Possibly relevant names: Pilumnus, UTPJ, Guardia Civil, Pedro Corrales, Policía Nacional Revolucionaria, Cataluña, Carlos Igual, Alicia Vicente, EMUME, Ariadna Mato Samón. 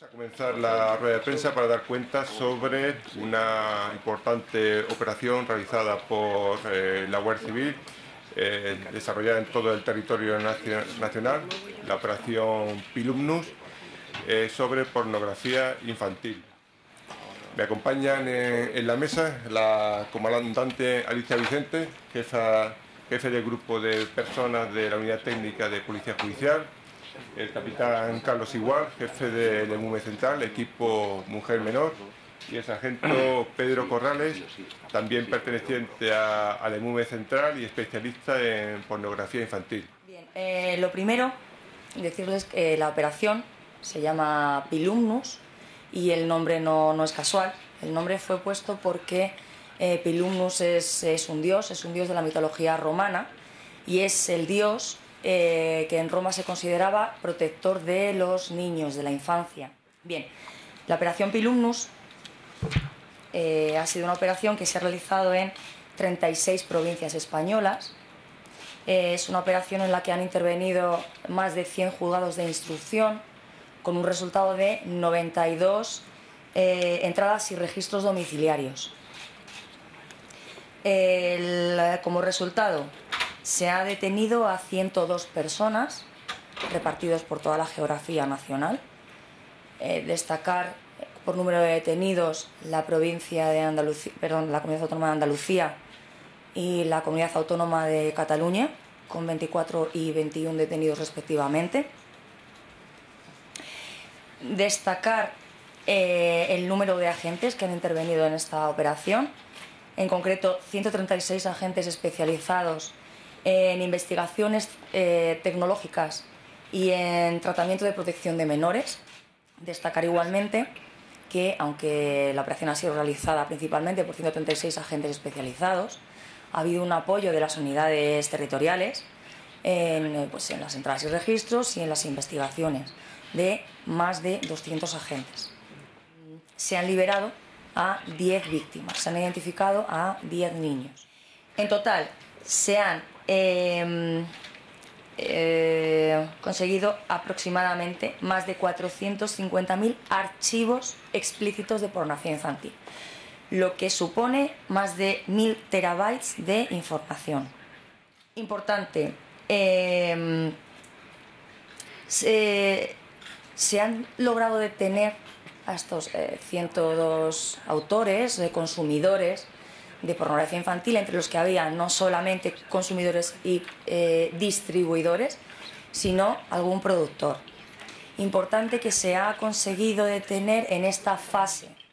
Vamos a comenzar la rueda de prensa para dar cuenta sobre una importante operación realizada por la Guardia Civil, desarrollada en todo el territorio nacional, la operación Pilumnus, sobre pornografía infantil. Me acompañan en la mesa la comandante Alicia Vicente, jefe del grupo de personas de la Unidad Técnica de Policía Judicial, el capitán Carlos Igual, jefe del EMUME Central, equipo Mujer Menor, y el sargento Pedro Corrales, también perteneciente al EMUME Central y especialista en pornografía infantil. Bien, lo primero, decirles que la operación se llama Pilumnus, y el nombre no es casual. El nombre fue puesto porque Pilumnus es un dios de la mitología romana, y es el dios que en Roma se consideraba protector de los niños, de la infancia. Bien, la operación Pilumnus ha sido una operación que se ha realizado en 36 provincias españolas. Es una operación en la que han intervenido más de 100 juzgados de instrucción, con un resultado de 92 entradas y registros domiciliarios. Como resultado, se ha detenido a 102 personas, repartidos por toda la geografía nacional. Destacar por número de detenidos la Comunidad Autónoma de Andalucía y la Comunidad Autónoma de Cataluña, con 24 y 21 detenidos respectivamente. Destacar el número de agentes que han intervenido en esta operación, en concreto 136 agentes especializados en investigaciones tecnológicas y en tratamiento de protección de menores. Destacar igualmente que, aunque la operación ha sido realizada principalmente por 136 agentes especializados, ha habido un apoyo de las unidades territoriales en las entradas y registros y en las investigaciones de más de 200 agentes. Se han liberado a 10 víctimas, se han identificado a 10 niños. En total se han conseguido aproximadamente más de 450.000 archivos explícitos de pornografía infantil, lo que supone más de 1.000 terabytes de información. Importante, se han logrado detener a estos 102 autores, consumidores de pornografía infantil, entre los que había no solamente consumidores y distribuidores, sino algún productor. Importante que se ha conseguido detener en esta fase.